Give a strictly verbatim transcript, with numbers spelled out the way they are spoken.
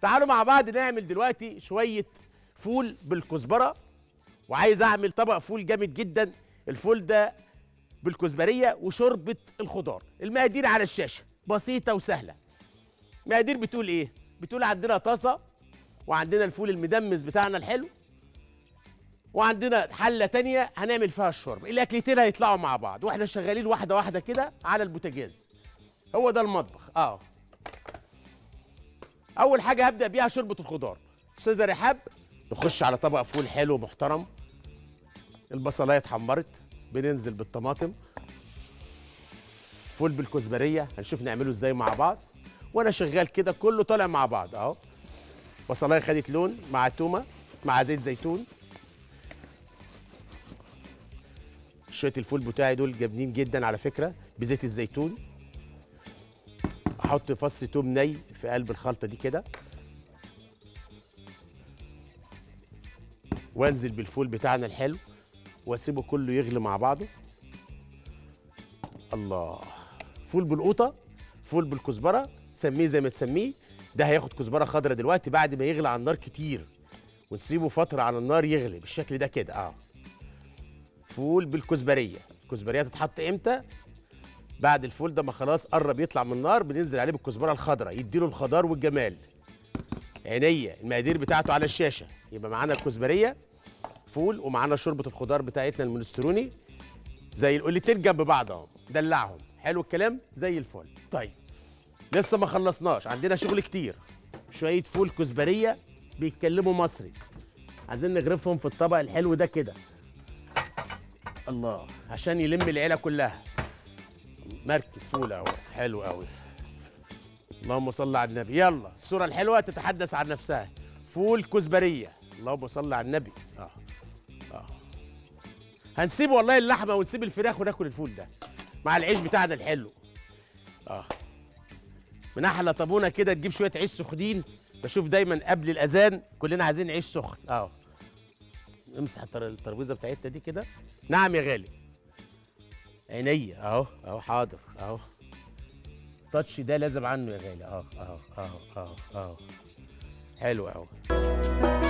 تعالوا مع بعض نعمل دلوقتي شويه فول بالكزبره، وعايز اعمل طبق فول جامد جدا. الفول ده بالكزبريه وشوربه الخضار. المقادير على الشاشه بسيطه وسهله. المقادير بتقول ايه؟ بتقول عندنا طاسه وعندنا الفول المدمس بتاعنا الحلو، وعندنا حله تانية هنعمل فيها الشوربه. الاكلتين هيطلعوا مع بعض واحنا شغالين واحده واحده كده على البوتاجاز. هو ده المطبخ. اه اول حاجه هبدا بيها شوربه الخضار. استاذه رحاب، نخش على طبق فول حلو محترم. البصلايه اتحمرت، بننزل بالطماطم. فول بالكزبريه هنشوف نعمله ازاي مع بعض، وانا شغال كده كله طالع مع بعض اهو. بصلايه خدت لون مع تومه مع زيت زيتون. شويه الفول بتاعي دول جامدين جدا على فكره بزيت الزيتون. احط فص توم ني في قلب الخلطه دي كده، وانزل بالفول بتاعنا الحلو واسيبه كله يغلي مع بعضه. الله، فول بالقوطه، فول بالكزبره، سميه زي ما تسميه. ده هياخد كزبره خضراء دلوقتي بعد ما يغلي على النار كتير، ونسيبه فتره على النار يغلي بالشكل ده كده. اه فول بالكزبريه. الكزبريه تتحط امتى؟ بعد الفول ده ما خلاص قرب يطلع من النار، بننزل عليه بالكزبره الخضراء يديله الخضار والجمال. عينيا المقادير بتاعته على الشاشه. يبقى معانا الكزبريه، فول، ومعانا شوربه الخضار بتاعتنا المنستروني زي القلتين جنب بعض اهو. دلعهم، حلو الكلام، زي الفل. طيب لسه ما خلصناش، عندنا شغل كتير. شويه فول كزبريه بيتكلموا مصري، عايزين نغرفهم في الطبق الحلو ده كده. الله، عشان يلم العيله كلها. مركب فول اهو، حلو قوي. اللهم صل على النبي. يلا الصوره الحلوه تتحدث عن نفسها. فول كزبريه، اللهم صل على النبي. اه اه هنسيب والله اللحمه ونسيب الفراخ وناكل الفول ده مع العيش بتاعنا الحلو. اه من احلى طابونه كده تجيب شويه عيش سخنين. بشوف دايما قبل الاذان كلنا عايزين عيش سخن. اه امسح الترابيزه بتاعتنا دي كده. نعم يا غالي، عينيا اهو اهو، حاضر اهو. التاتش ده لازم عنه يا غالي. اه اه اه اه اه حلو اهو.